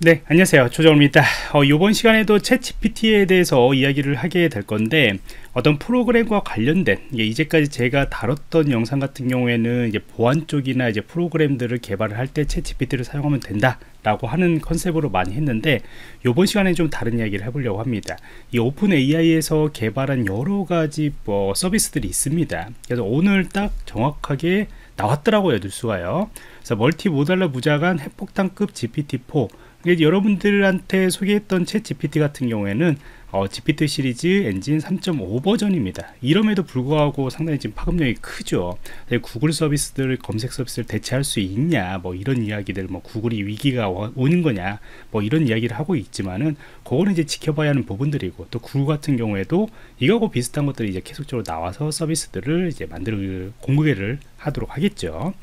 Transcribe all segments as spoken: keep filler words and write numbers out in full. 네, 안녕하세요. 조정호입니다. 어, 이번 시간에도 챗지피티에 대해서 이야기를 하게 될 건데, 어떤 프로그램과 관련된, 이제까지 제가 다뤘던 영상 같은 경우에는 이제 보안 쪽이나 이제 프로그램들을 개발을 할 때 챗지피티를 사용하면 된다 라고 하는 컨셉으로 많이 했는데, 이번 시간에 좀 다른 이야기를 해보려고 합니다. 이 오픈 에이아이에서 개발한 여러 가지 뭐 서비스들이 있습니다. 그래서 오늘 딱 정확하게 나왔더라고요, 뉴스가요. 그래서 멀티모달러 무작안 핵폭탄급 지피티 포. 여러분들한테 소개했던 챗지피티 같은 경우에는 어, 지피티 시리즈 엔진 삼 점 오 버전입니다. 이럼에도 불구하고 상당히 지금 파급력이 크죠. 구글 서비스들, 검색 서비스를 대체할 수 있냐, 뭐 이런 이야기들, 뭐 구글이 위기가 오는 거냐, 뭐 이런 이야기를 하고 있지만은 그거는 이제 지켜봐야 하는 부분들이고, 또 구글 같은 경우에도 이거하고 비슷한 것들이 이제 계속적으로 나와서 서비스들을 이제 만들 공개를 하도록 하겠죠.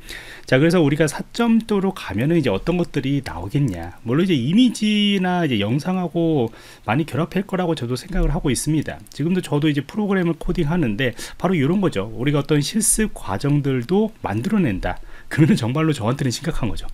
자, 그래서 우리가 사 점 이로 가면은 이제 어떤 것들이 나오겠냐. 물론 이제 이미지나 이제 영상하고 많이 결합할 거라고 저도 생각을 하고 있습니다. 지금도 저도 이제 프로그램을 코딩하는데 바로 이런 거죠. 우리가 어떤 실습 과정들도 만들어낸다. 그러면 정말로 저한테는 심각한 거죠.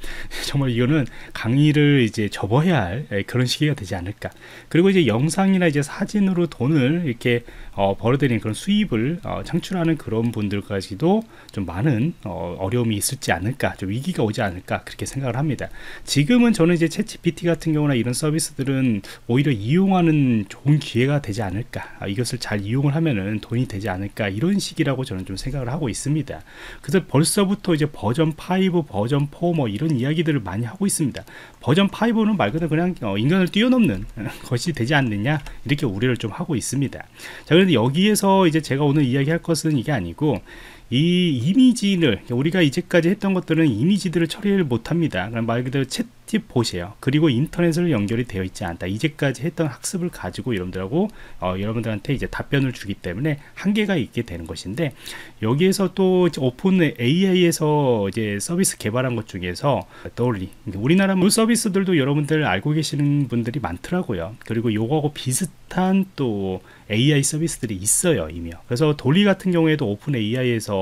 정말 이거는 강의를 이제 접어야 할 그런 시기가 되지 않을까. 그리고 이제 영상이나 이제 사진으로 돈을 이렇게 어, 벌어들이는 그런 수입을 어, 창출하는 그런 분들까지도 좀 많은 어, 어려움이 있을지 않을까, 좀 위기가 오지 않을까 그렇게 생각을 합니다. 지금은 저는 이제 챗지피티 같은 경우나 이런 서비스들은 오히려 이용하는 좋은 기회가 되지 않을까. 아, 이것을 잘 이용을 하면은 돈이 되지 않을까 이런 시기라고 저는 좀 생각을 하고 있습니다. 그래서 벌써부터 이제 버전 버전 오, 버전 사 뭐 이런 이야기들을 많이 하고 있습니다. 버전 오는 말 그대로 그냥 인간을 뛰어넘는 것이 되지 않느냐 이렇게 우려를 좀 하고 있습니다. 자, 그런데 여기에서 이제 제가 오늘 이야기할 것은 이게 아니고, 이 이미지를 우리가 이제까지 했던 것들은 이미지들을 처리를 못합니다. 말 그대로 챗봇이에요. 그리고 인터넷으로 연결이 되어 있지 않다. 이제까지 했던 학습을 가지고 여러분들하고 어, 여러분들한테 이제 답변을 주기 때문에 한계가 있게 되는 것인데, 여기에서 또 오픈 에이아이에서 이제 서비스 개발한 것 중에서 달리, 우리나라 물 서비스들도 여러분들 알고 계시는 분들이 많더라고요. 그리고 요거하고 비슷한 또 에이아이 서비스들이 있어요, 이미. 그래서 달리 같은 경우에도 오픈 에이아이에서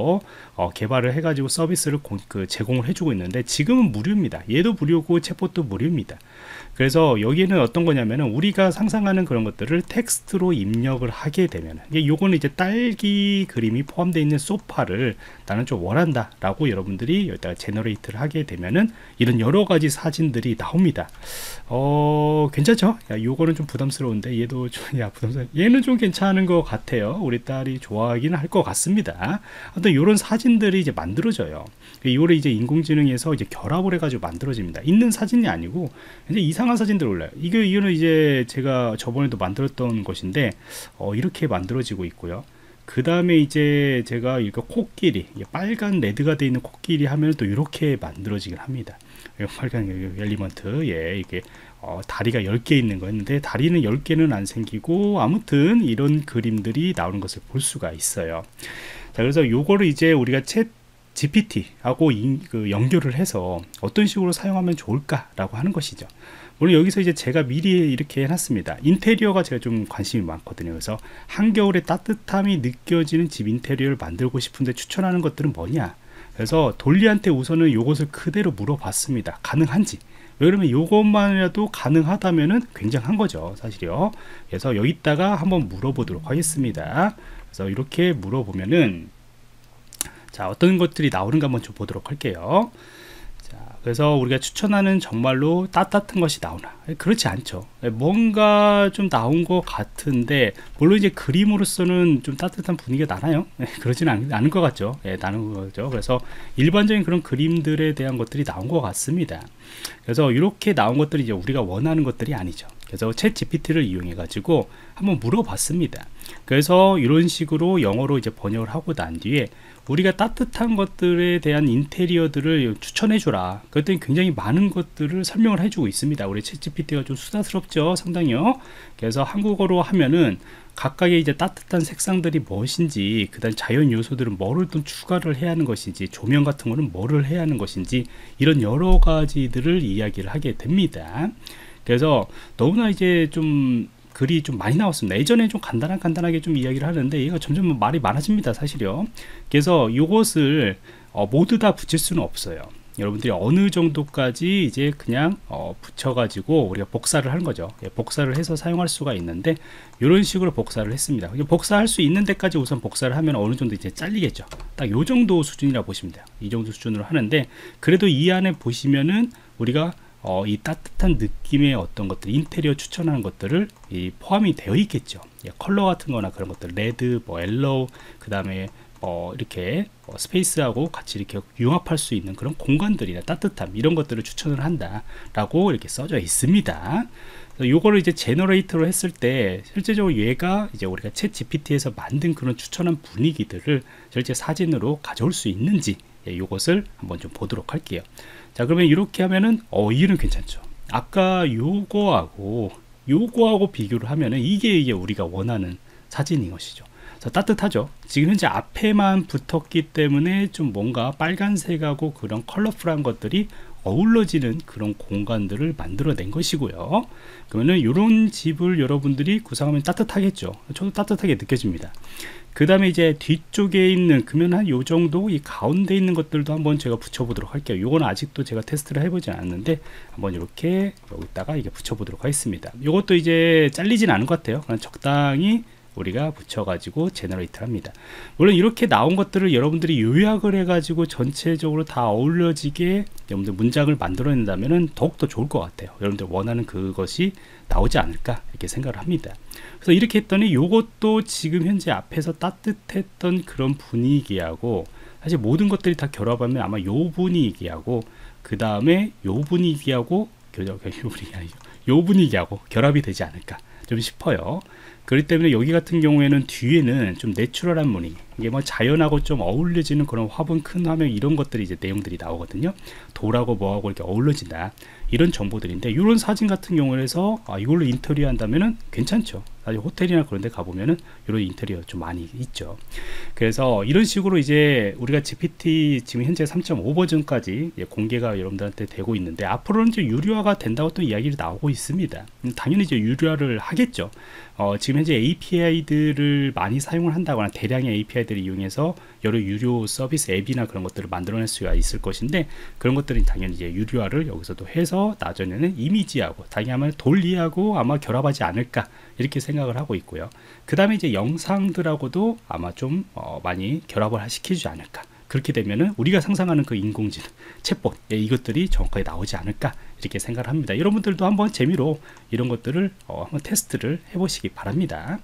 어, 개발을 해가지고 서비스를 고, 그 제공을 해주고 있는데, 지금은 무료입니다. 얘도 무료고 챗봇도 무료입니다. 그래서 여기는 어떤 거냐면은, 우리가 상상하는 그런 것들을 텍스트로 입력을 하게 되면, 이게 요거는 이제 딸기 그림이 포함되어 있는 소파를 나는 좀 원한다 라고 여러분들이 여기다가 제너레이트를 하게 되면은 이런 여러 가지 사진들이 나옵니다. 어 괜찮죠? 야, 요거는 좀 부담스러운데 얘도 좀, 야 부담스러워. 얘는 좀 괜찮은 것 같아요. 우리 딸이 좋아하긴 할 것 같습니다. 어떤 이런 사진들이 이제 만들어져요. 이거를 이제 인공지능에서 이제 결합을 해가지고 만들어집니다. 있는 사진이 아니고 이제 이상한 사진들 올라요. 이거 이거는 이제 제가 저번에도 만들었던 것인데 어, 이렇게 만들어지고 있고요. 그 다음에 이제 제가 이거 코끼리, 빨간 레드가 되어 있는 코끼리 하면 또 이렇게 만들어지긴 합니다. 빨간 엘리먼트, 예, 이게 어, 다리가 열 개 있는 거였는데 다리는 열 개는 안 생기고, 아무튼 이런 그림들이 나오는 것을 볼 수가 있어요. 자, 그래서 요거를 이제 우리가 챗 지피티하고 인, 그 연결을 해서 어떤 식으로 사용하면 좋을까라고 하는 것이죠. 물론 여기서 이제 제가 미리 이렇게 해놨습니다. 인테리어가 제가 좀 관심이 많거든요. 그래서 한겨울에 따뜻함이 느껴지는 집 인테리어를 만들고 싶은데 추천하는 것들은 뭐냐. 그래서 달리한테 우선은 요것을 그대로 물어봤습니다. 가능한지. 왜냐면 요것만이라도 가능하다면은 굉장한 거죠, 사실이요. 그래서 여기다가 한번 물어보도록 하겠습니다. 그래서 이렇게 물어보면은, 자, 어떤 것들이 나오는가 한번 좀 보도록 할게요. 자, 그래서 우리가 추천하는 정말로 따뜻한 것이 나오나? 그렇지 않죠. 뭔가 좀 나온 것 같은데, 물론 이제 그림으로서는 좀 따뜻한 분위기가 나나요? 그러진 않, 않은 것 같죠. 예, 나는 거죠. 그래서 일반적인 그런 그림들에 대한 것들이 나온 것 같습니다. 그래서 이렇게 나온 것들이 이제 우리가 원하는 것들이 아니죠. 그래서 챗지피티를 이용해 가지고 한번 물어봤습니다. 그래서 이런 식으로 영어로 이제 번역을 하고 난 뒤에 우리가 따뜻한 것들에 대한 인테리어들을 추천해 줘라. 그랬더니 굉장히 많은 것들을 설명을 해주고 있습니다. 우리 챗지피티가 좀 수다스럽죠, 상당히요. 그래서 한국어로 하면은 각각의 이제 따뜻한 색상들이 무엇인지, 그다음 자연 요소들은 뭐를 좀 추가를 해야 하는 것인지, 조명 같은 거는 뭐를 해야 하는 것인지, 이런 여러 가지들을 이야기를 하게 됩니다. 그래서 너무나 이제 좀 글이 좀 많이 나왔습니다. 예전에 좀 간단한 간단하게 좀 이야기를 하는데 얘가 점점 말이 많아집니다, 사실요. 그래서 이것을 어, 모두 다 붙일 수는 없어요. 여러분들이 어느 정도까지 이제 그냥 어, 붙여가지고 우리가 복사를 하는 거죠. 예, 복사를 해서 사용할 수가 있는데, 이런 식으로 복사를 했습니다. 복사할 수 있는 데까지 우선 복사를 하면 어느 정도 이제 잘리겠죠. 딱 이 정도 수준이라고 보시면 돼요. 이 정도 수준으로 하는데, 그래도 이 안에 보시면은 우리가 어, 이 따뜻한 느낌의 어떤 것들, 인테리어 추천하는 것들을 이 포함이 되어 있겠죠. 예, 컬러 같은 거나 그런 것들, 레드, 뭐 옐로우, 그 다음에 어, 이렇게 어, 스페이스하고 같이 이렇게 융합할 수 있는 그런 공간들이나 따뜻함, 이런 것들을 추천을 한다 라고 이렇게 써져 있습니다. 요거를 이제 제너레이터로 했을 때 실제적으로 얘가 이제 우리가 챗 지피티에서 만든 그런 추천한 분위기들을 실제 사진으로 가져올 수 있는지, 예, 요것을 한번 좀 보도록 할게요. 자, 그러면 이렇게 하면은 어 이유는 괜찮죠. 아까 요거하고 요거하고 비교를 하면은 이게 이게 우리가 원하는 사진인 것이죠. 자, 따뜻하죠. 지금 현재 앞에만 붙었기 때문에 좀 뭔가 빨간색하고 그런 컬러풀한 것들이 어우러지는 그런 공간들을 만들어낸 것이고요. 그러면은 이런 집을 여러분들이 구상하면 따뜻하겠죠. 저도 따뜻하게 느껴집니다. 그 다음에 이제 뒤쪽에 있는, 그러면 한 요 정도, 이 가운데 있는 것들도 한번 제가 붙여보도록 할게요. 요건 아직도 제가 테스트를 해보지 않았는데 한번 이렇게 여기다가 이게 붙여보도록 하겠습니다. 요것도 이제 잘리진 않은 것 같아요. 그냥 적당히 우리가 붙여가지고 제너레이트 합니다. 물론 이렇게 나온 것들을 여러분들이 요약을 해가지고 전체적으로 다 어울려지게 여러분들 문장을 만들어낸다면은 더욱더 좋을 것 같아요. 여러분들 원하는 그것이 나오지 않을까 이렇게 생각을 합니다. 그래서 이렇게 했더니 이것도 지금 현재 앞에서 따뜻했던 그런 분위기하고, 사실 모든 것들이 다 결합하면 아마 요 분위기하고, 그 다음에 요 분위기하고 요 분위기 아니죠. 요 분위기하고 결합이 되지 않을까 좀 싶어요. 그렇기 때문에 여기 같은 경우에는 뒤에는 좀 내추럴한 무늬, 이게 뭐 자연하고 좀 어울려지는 그런 화분, 큰 화면, 이런 것들이 이제 내용들이 나오거든요. 돌하고 뭐하고 이렇게 어울려진다, 이런 정보들인데, 이런 사진 같은 경우에서 아, 이걸로 인테리어 한다면은 괜찮죠. 사실 호텔이나 그런 데 가보면은 이런 인테리어 좀 많이 있죠. 그래서 이런 식으로 이제 우리가 지피티 지금 현재 삼 점 오 버전까지 공개가 여러분들한테 되고 있는데, 앞으로는 이제 유료화가 된다고 또 이야기를 나오고 있습니다. 당연히 이제 유료화를 하겠죠. 어, 지금 현재 에이피아이들을 많이 사용을 한다거나 대량의 에이피아이들을 이용해서 여러 유료 서비스 앱이나 그런 것들을 만들어낼 수가 있을 것인데, 그런 것들은 당연히 이제 유료화를 여기서도 해서 나중에는 이미지하고 당연히 아마 돌리하고 아마 결합하지 않을까 이렇게 생각을 하고 있고요. 그 다음에 이제 영상들하고도 아마 좀 어, 많이 결합을 시키지 않을까. 그렇게 되면은 우리가 상상하는 그 인공지능 챗봇, 예, 이것들이 정확하게 나오지 않을까 이렇게 생각을 합니다. 여러분들도 한번 재미로 이런 것들을 어, 한번 테스트를 해보시기 바랍니다.